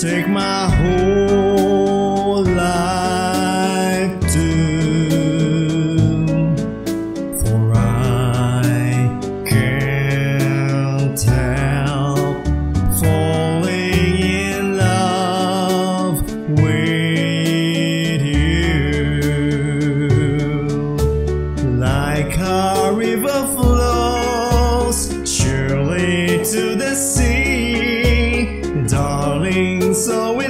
take my whole life too, for I can't help falling in love with you. Like a river flows surely to the sea, darling, so